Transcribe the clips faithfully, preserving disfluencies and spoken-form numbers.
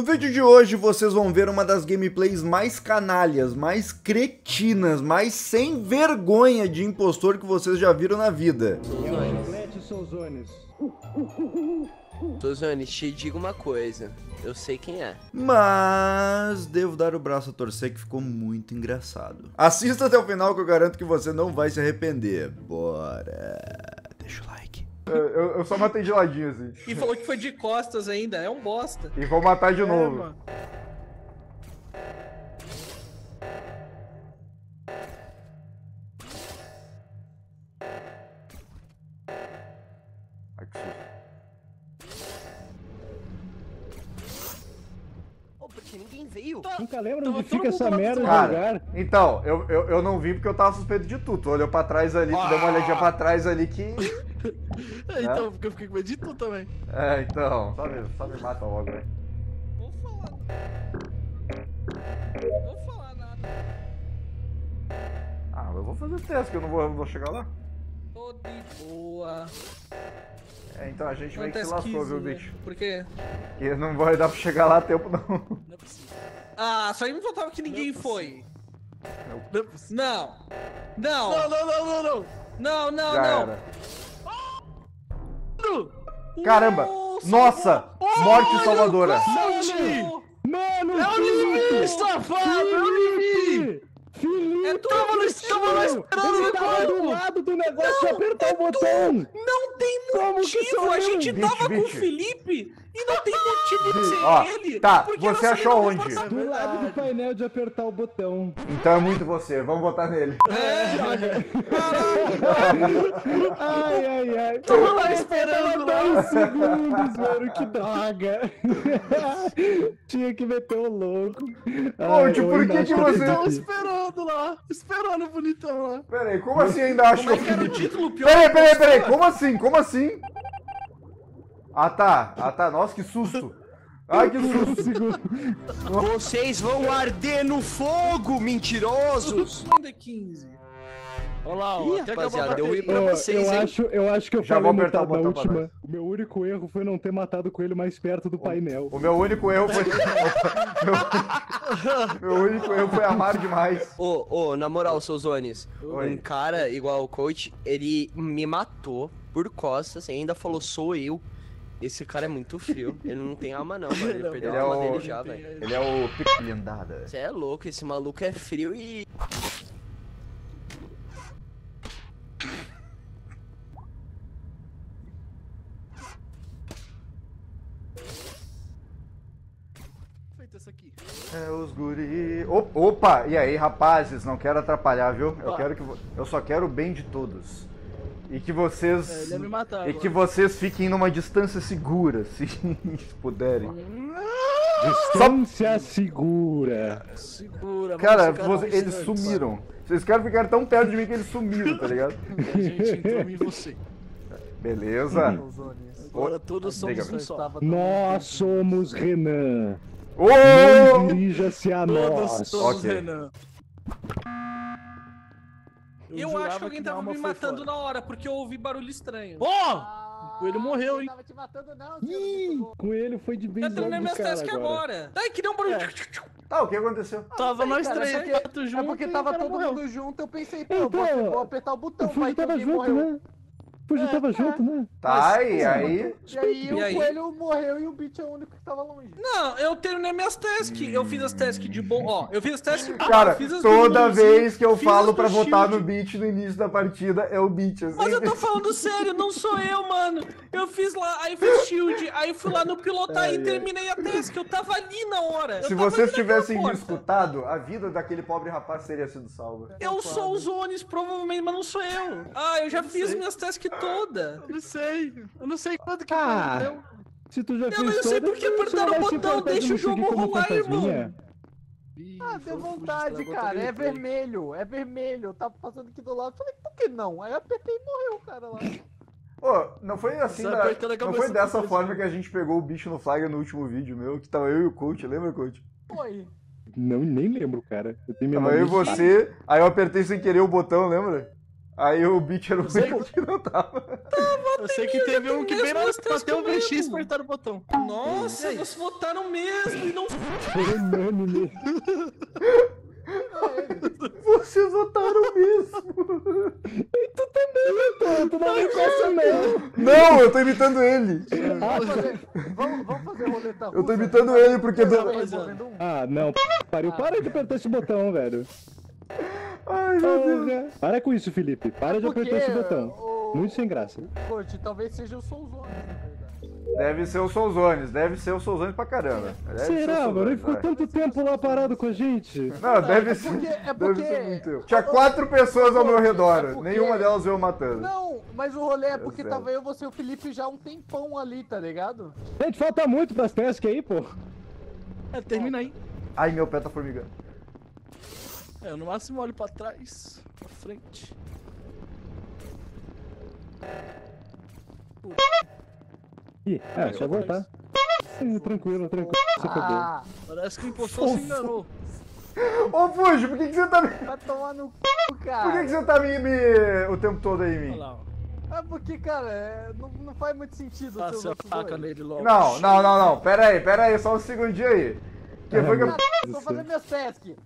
No vídeo de hoje vocês vão ver uma das gameplays mais canalhas, mais cretinas, mais sem vergonha de impostor que vocês já viram na vida. Souzones. Souzones, te digo uma coisa, eu sei quem é. Mas devo dar o braço a torcer que ficou muito engraçado. Assista até o final que eu garanto que você não vai se arrepender. Bora, deixa o like. Eu, eu só matei de ladinho, assim. E falou que foi de costas ainda, é um bosta. E vou matar de é, novo. Mano. Oh, porque ninguém veio. Nunca lembro onde fica essa merda de lugar. Então, eu, eu, eu não vim porque eu tava suspeito de tudo. Tu olhou pra trás ali, ah. tu deu uma olhadinha pra trás ali que... É, então, é? Porque eu fiquei com medo de tu também. É, então. Só me, só me mata logo, velho. Vou falar. Não vou falar nada. Ah, eu vou fazer o teste, que eu não vou, eu vou chegar lá. Tô de boa. É, então a gente meio que se lascou, viu, bicho? Por quê? Porque não vai dar pra chegar lá a tempo, não. Não é possível. Ah, só aí me faltava que ninguém não foi. Não. Não. Não. Não, não, não, não, não. Não, não, Já não. Era. Caramba! Nossa! Nossa. Oh, morte salvadora! Mano! Mano! É o Felipe, safado! É o Felipe! Felipe! Eu tava no esperando ele tava do lado do negócio de apertar o botão! Não tem motivo! A gente tava com o Felipe e não tem motivo de ser ele! Tá, você achou onde? Do lado do painel de apertar o botão. Então é muito você, vamos botar nele. Ai, ai, ai. Tava lá esperando dois segundos, mano, que droga. Tinha que meter o louco. Onde? Por que que você... Tava esperando lá, esperando o bonitão lá. Peraí, como assim ainda achou? Como é que era o título pior? Peraí, peraí, peraí, como assim? Como assim? Ah tá, ah tá, nossa que susto! Ai que susto! Vocês vão arder no fogo, mentirosos! Olha lá, ó, até rapaziada, eu ia pra vocês, eu hein? Acho, eu acho que eu já vou apertar o botão da última. O meu único erro foi não ter matado o coelho mais perto do o, painel. O meu único erro foi... meu, meu único erro foi amar demais. Ô, ô, na moral, Souzones, um cara igual o coach, ele me matou por costas e ainda falou, sou eu. Esse cara é muito frio, ele não tem alma não, mano. Ele não, perdeu ele a alma é o... dele já, velho. Ele é o pique blindada. Você é louco, esse maluco é frio e... Aqui. É os guri... Opa! E aí, rapazes? Não quero atrapalhar, viu? Eu, quero que vo... Eu só quero o bem de todos. E que vocês... É, ele ia me matar agora. E que vocês fiquem numa distância segura, se puderem. Distância só... segura. Segura. Cara, cara você... eles sumiram. Sabe? Vocês querem ficar tão perto de mim que eles sumiram, tá ligado? A gente entrou em você. Beleza. Agora todos somos um só. Nós somos Renan. Oh! Dirija-se a nós. Todos, okay. Renan. Eu, eu acho que alguém que tava me matando fora. na hora, porque eu ouvi barulho estranho. Ó! Oh! Ah, o coelho morreu, hein? Não tava te matando, não. Ih, o coelho foi de bem longe do cara agora. Eu treinei minhas tasks agora. Ai, que deu um barulho. É. Tá, o que aconteceu? Ah, tava nós três é junto, juntos. É porque tava todo morreu. mundo junto, eu pensei, pô, então, vou, vou apertar o botão, vai que alguém morreu. Né? Fuji é, tava é. junto, né? Tá, mas, e aí? E aí o coelho morreu e o Bito é o único que tava longe. Não, eu terminei minhas tasks. Hum. Eu fiz as tasks de bom. Ó, eu fiz as tasks. Cara, ah, fiz as toda bons, vez que eu falo pra votar no Bito no início da partida, é o Bito. Assim. Mas eu tô falando sério, não sou eu, mano. Eu fiz lá, aí fiz shield, aí fui lá no pilotar é, e é. terminei a task. Eu tava ali na hora. Se vocês tivessem me escutado, a vida daquele pobre rapaz teria sido salva. Eu, eu sou o Zones, provavelmente, mas não sou eu. Ah, eu já eu fiz sei. minhas tasks toda. Eu não sei. Eu não sei quando que ah, se tu já eu fez não, eu toda, sei porque apertaram o botão, deixa o jogo rolar, irmão. Ah, deu vontade, cara. É vermelho, é vermelho. Eu tava passando aqui do lado, falei, por que não? Aí eu apertei e morreu o cara lá. Pô, não foi assim, da... não foi dessa forma que a gente pegou o bicho no flagra no último vídeo meu, que tava eu e o coach, lembra, coach? Foi. Não, nem lembro, cara. Eu tenho minha tava eu e você, aí eu apertei sem querer o botão, lembra? Aí o Bito era o único que não tava. Tava, eu sei que teve um que veio até o V X e apertaram o botão. Nossa, vocês votaram mesmo e não... Foi unânime. Vocês votaram mesmo. E tu também, né? Tu não me coça mesmo. Não, eu tô imitando ele. Ah, vamos fazer, vamos, vamos fazer roleta russa. Eu tô imitando ele porque... Do... Ah, não, pariu. Para de apertar esse botão, velho. Ai, meu Deus. Deus. Para com isso, Felipe. Para é de apertar esse botão. O... Muito sem graça. Corte, talvez seja o Soulzones, na verdade. Deve ser o Soulzones, deve ser o Soulzones pra caramba. Deve Será, mano? Ele ficou tanto tempo lá parado com a gente. Não, não deve, é ser, porque, é porque... deve ser muito. Tinha quatro pessoas ao meu redor, é porque... nenhuma delas veio matando. Não, mas o rolê é porque é tava eu, você e o Felipe já há um tempão ali, tá ligado? Gente, falta muito das tasks aí, pô. É, termina aí. Ai, meu pé tá formigando. É, eu no máximo olho pra trás, pra frente. Ih, é, só voltar. Tranquilo, tranquilo. Ah, parece que o impostor se enganou. Ô, Fuji, por que que você tá me... Vai tomar no c***, cara. Por que que você tá me... me... o tempo todo aí em mim? É porque, cara, é... Não, não faz muito sentido. Ah, você ataca nele logo. Não, não, não, não, pera aí, pera aí, só um segundinho aí. Que foi que eu... Eu tô fazendo minha task. Eu...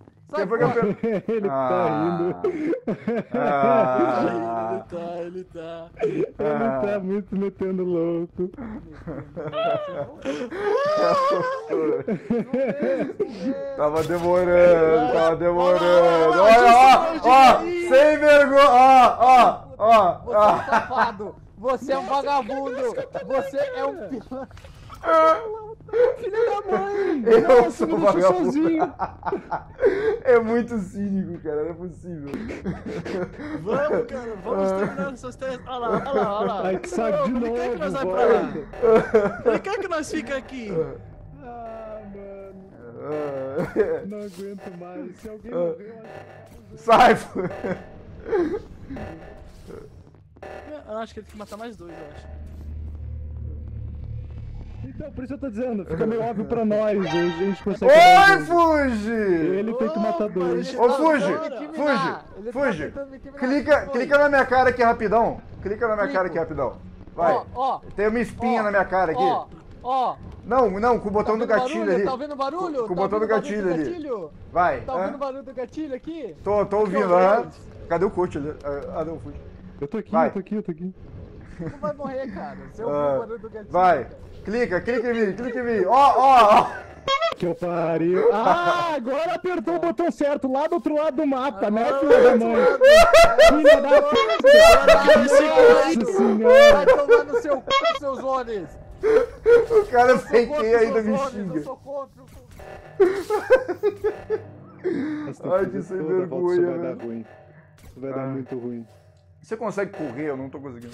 Ele ah, tá rindo. Ah, ele tá, ele tá. Ele ah, tá muito metendo louco. Tava demorando, tava demorando. Olha, ó, ó, sem vergonha, ó, ó, ó. Você é um safado, você é um vagabundo, você é um pilantra. Filha da mãe! Eu sou me deixou sozinho! É muito cínico, cara, não é possível. Vamos, cara, vamos terminar essas testes. Olha lá, olha lá, olha lá. Ai, que saco de novo. Ele quer que nós vai pra lá. Ele quer que nós fique aqui. Ah, mano. Ah. Não aguento mais. Se alguém morreu, ah. Sai, pô! Eu acho que ele tem que matar mais dois, eu acho. Então, por isso eu tô dizendo, fica meio óbvio pra nós, a gente consegue... Oi, Fuji! Ele tem que matar dois. Ô, Fuji! Fuji! Fuji! Clica, clica na minha cara aqui rapidão. Clica na minha cara aqui rapidão. Vai. Oh, oh. Tem uma espinha oh, na minha cara aqui. Ó, oh, ó. Oh. Não, não, com o botão tá do gatilho barulho, ali. Tá ouvindo barulho? Com, com tá o botão do gatilho, barulho do gatilho ali. Vai. Tá ouvindo o barulho do gatilho aqui? Tô, tô ouvindo. Cadê o coach ali? Ah, não, Fuji. Eu tô aqui, vai. eu tô aqui, eu tô aqui. Não vai morrer, cara. Você ouviu o barulho do gatilho. Vai. Clica, clica em mim, clica em mim. Ó, ó, ó. Que eu pariu. Ah, agora apertou o botão certo lá do outro lado do mapa, ah, né, filho da mãe? Filha da puta. Vai tomar no seu cu, seus zones. O cara fequei ainda me xinga. Eu sou contra o... Ai, que sem vergonha, velho. Isso vai dar ruim. Isso vai dar muito ruim. Você consegue correr? Eu não tô conseguindo.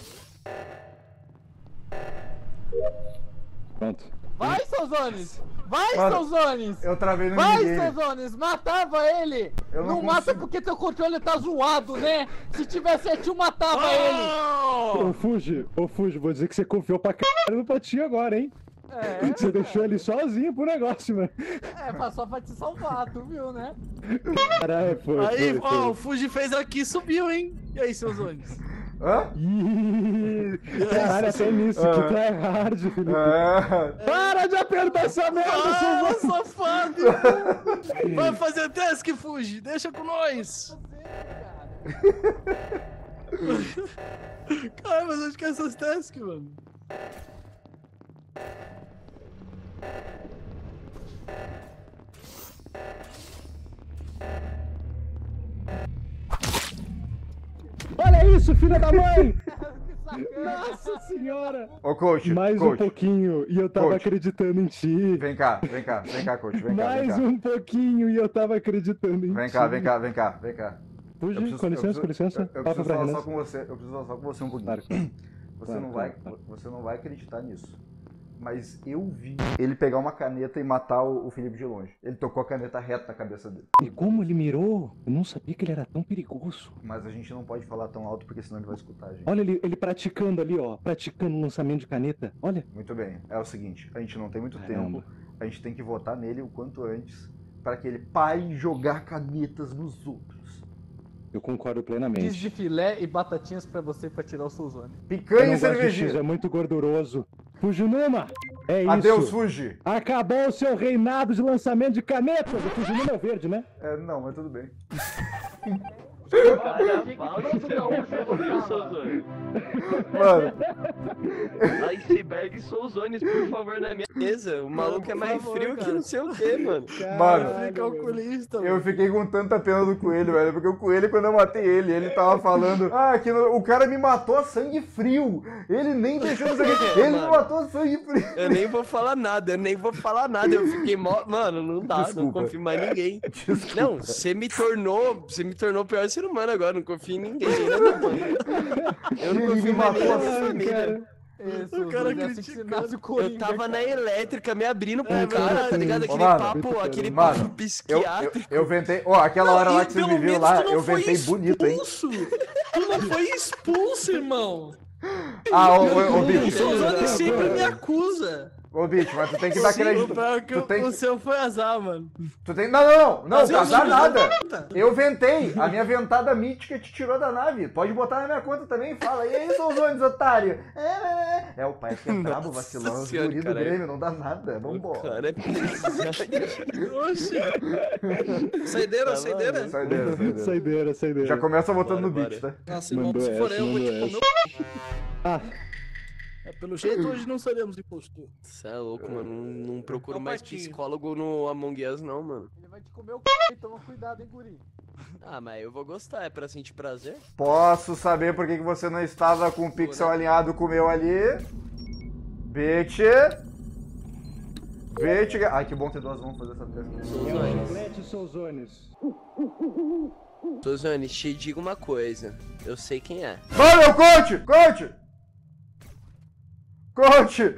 Pronto. Vai, Soulzones! Vai, Soulzones! Eu travei no Vai, Soulzones! Matava ele! Eu não não mata porque teu controle tá zoado, né? Se tivesse a tio, matava oh! ele! Ô, Fuji, ô, Fuji, vou dizer que você confiou pra caralho no Patinho agora, hein? É, você é, deixou é. ele sozinho pro negócio, mano. É, passou pra te salvar, tu viu, né? Caralho, foi. Aí, foi, ó, foi. O Fuji fez aqui e subiu, hein? E aí, Soulzones? Hã? Ih, cara, até nisso, ah. que try hard, Felipe. Ah. Para de apertar essa merda, ah, seu safado! Vai fazer o task, Fuji, deixa com nós! Caralho, mas onde que é essas tasks, mano? Olha isso, filha da mãe! Nossa senhora! Ô, coach, mais coach. um pouquinho e eu tava coach. acreditando em ti. Vem cá, vem cá, vem cá, coach, vem cá. Mais vem cá. um pouquinho e eu tava acreditando em vem ti. Cá, vem cá, vem cá, vem cá. Fuji, preciso, com licença, preciso, com licença. Eu, eu preciso falar só com você, eu preciso falar só com você um pouquinho. Claro, claro. Você, claro, não vai, claro. você não vai acreditar nisso. Mas eu vi ele pegar uma caneta e matar o, o Felipe de longe. Ele tocou a caneta reta na cabeça dele. E como ele mirou? Eu não sabia que ele era tão perigoso. Mas a gente não pode falar tão alto porque senão ele vai escutar a gente. Olha ele, ele praticando ali, ó. Praticando o lançamento de caneta. Olha. Muito bem. É o seguinte, a gente não tem muito Caramba. tempo. A gente tem que votar nele o quanto antes para que ele pare de jogar canetas nos outros. Eu concordo plenamente. Diz de filé e batatinhas pra você pra tirar o Souzone. Picanha e cervejinha. É muito gorduroso. Fujinuma, é isso. Adeus, Fuji. Acabou o seu reinado de lançamento de canetas. O Fujinuma é verde, né? É, não, mas tudo bem. Mano, iceberg Souzones, por favor, na minha mesa. O maluco é mais frio que não sei o que, mano. Mano, eu fiquei com tanta pena do coelho, velho. Porque o coelho, quando eu matei ele, ele tava falando: ah, que o cara me matou a sangue frio. Ele nem deixou sangue frio. Ele me matou a sangue frio. Eu nem vou falar nada, eu nem vou falar nada. Eu fiquei mó. Mano, não dá, desculpa. Não confio mais ninguém. Desculpa. Não, você me tornou. Você me tornou o pior ser humano agora, não confio em ninguém. Eu não confio em minha família. Isso, o cara criticando. Eu tava na elétrica me abrindo pro é, cara, tá ligado? Aquele mano, papo, aquele mano, papo psiquiátrico. Eu, eu, eu ventei, ó, oh, aquela não, hora lá que você me viu lá, eu ventei bonito, hein? Tu não foi expulso, irmão. Ah, ô, ô, bicho. O Souzone sempre me acusa. Ô, bicho, mas tu tem que dar crédito. O, tem... o seu foi azar, mano. Tu tem... Não, não, não. Não, mas azar nada. Eu ventei. A minha ventada mítica te tirou da nave. Pode botar na minha conta também. Fala. E aí, Souzones, otário? É, é, é. O pai que é brabo, vacilão. O guri do Grêmio não dá nada. Vambora. O cara é pesado. Oxi. Saideira, saideira. Saideira, saideira. Saideira. Já começa botando no beat, tá? Nossa, irmão, se for eu, eu vou te comer. Ah. Pelo jeito, hoje não seremos impostor. Você é louco, mano. Não, não procuro não mais partir. Psicólogo no Among Us, não, mano. Ele vai te comer o c... Toma cuidado, hein, guri. Ah, mas eu vou gostar. É pra sentir prazer? Posso saber por que você não estava com o pixel alinhado com o meu ali? Bitch. Bitch. Ai, que bom ter duas mãos fazer essa pesquisa. Souzones. Souzones. Souzones, te digo uma coisa. Eu sei quem é. Vai, meu coach! Coach! Coach!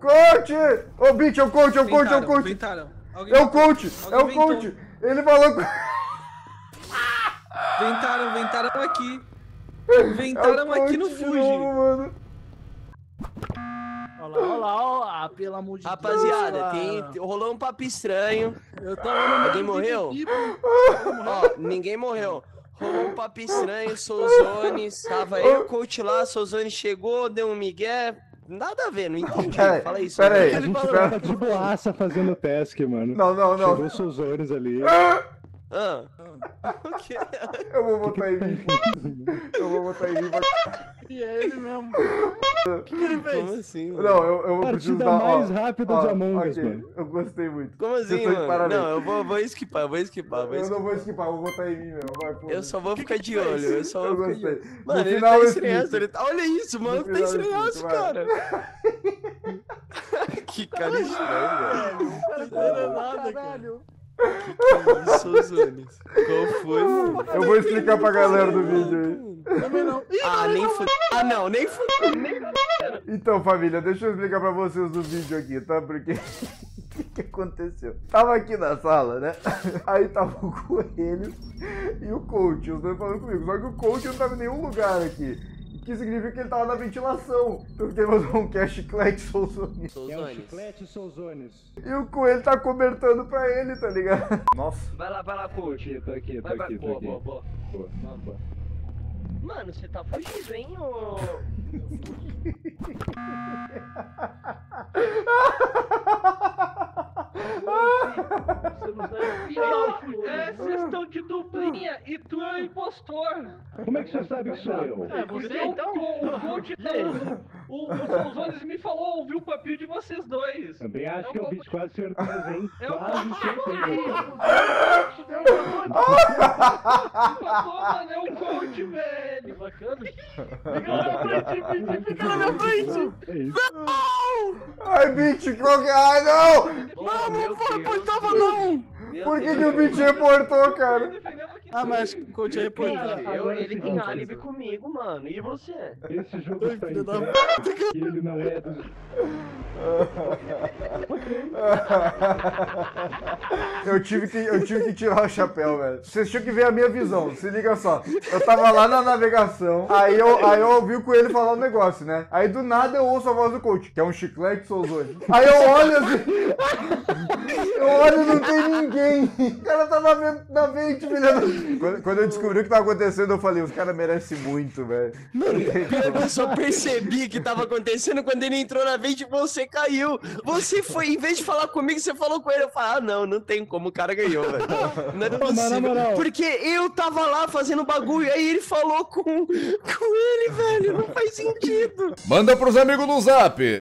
Coach! Ô, oh, Bito, é o coach, é o coach, é o coach! É o coach, é o coach! Ele falou... Ventaram, ventaram aqui! Ventaram é aqui no Fuji! Olha lá, olha lá, olha lá, pelo amor de rapaziada, Deus! Rapaziada, tem... rolou um papo estranho. Eu tava alguém morreu? Ó, ninguém morreu. Rolou um papo estranho, Souzones, tava aí o coach lá, Souzones chegou, deu um migué, nada a ver, não entendi, cara, fala isso. Pera aí, a gente tava de boaça fazendo task, mano. Não, não, não. Chegou Souzones ali. Ah. Eu vou botar em mim. Eu vou botar em mim. E é ele mesmo. O que ele fez? Como assim, mano? Não, eu, eu preciso dar... Partida mais rápida de Among Us, mano. Eu gostei muito. Como assim, mano? Não, eu vou, vou esquipar, vou esquipar, vou esquipar. Eu não vou esquipar, eu vou botar em mim mesmo. Vai, pô, eu só vou ficar de olho, eu só vou ficar de olho. Mano, ele tá estreando, ele tá... Olha isso, mano, tá estreando, cara. Que cara estranho, velho. Caralho. Souzones. Qual foi, mano? Eu vou explicar pra galera do vídeo aí. Também não. Ah, nem fui. Ah, não, nem fui. Então, família, deixa eu explicar pra vocês do vídeo aqui, tá? Porque... O que aconteceu? Tava aqui na sala, né? Aí tava o coelho e o coach, os dois falando comigo. Só que o coach não tava em nenhum lugar aqui. Que significa que ele tava na ventilação. Então ele mandou um que é chiclete Souzones. Que é o chiclete Souzones. E o coelho tá cobertando pra ele, tá ligado? Nossa. Vai lá, vai lá, coach. Tô aqui, tô vai, aqui, vai. Tô boa, aqui. Boa, boa, boa. Boa, boa. Mano, você tá fugindo, hein, ô... É, vocês estão de duplinha e tu é o impostor. Como é que você sabe que sou eu? É, você então, o coach o Souzones me falou, ouviu o papinho de vocês dois. Também acho é que eu vi de quase certeza, hein? Eu quase certeza. Mano, é o coach, velho. Bacana. Fica na minha frente, Bitch, fica na minha frente. Não! Ai, Bitch, qual que é? Ai, não! Não, não foi, reportava não! Por que que o Bitch reportou, cara? Ah, mas o coach reportou. Ele tem álibi comigo, mano. E você? Esse jogo tá aí. Ele não é do... Eu tive que, eu tive que tirar o chapéu, velho. Vocês tinham que ver a minha visão, se liga só. Eu tava lá na navegação, aí eu, aí eu ouvi o coelho falar um negócio, né? Aí do nada eu ouço a voz do coach, que é um chiclete Souzones. Aí eu olho assim... Eu olho e não tem ninguém. O cara tá na vinte milhões. Quando, quando eu descobri o que tava acontecendo, eu falei, os caras merecem muito, velho. Mano, eu só percebi que tava acontecendo quando ele entrou na vinte e você caiu. Você foi, em vez de falar comigo, você falou com ele. Eu falei, ah, não, não tem como, o cara ganhou, velho. Não é possível. Mano, porque eu tava lá fazendo bagulho, aí ele falou com, com ele, velho. Não faz sentido. Manda pros amigos no Zap.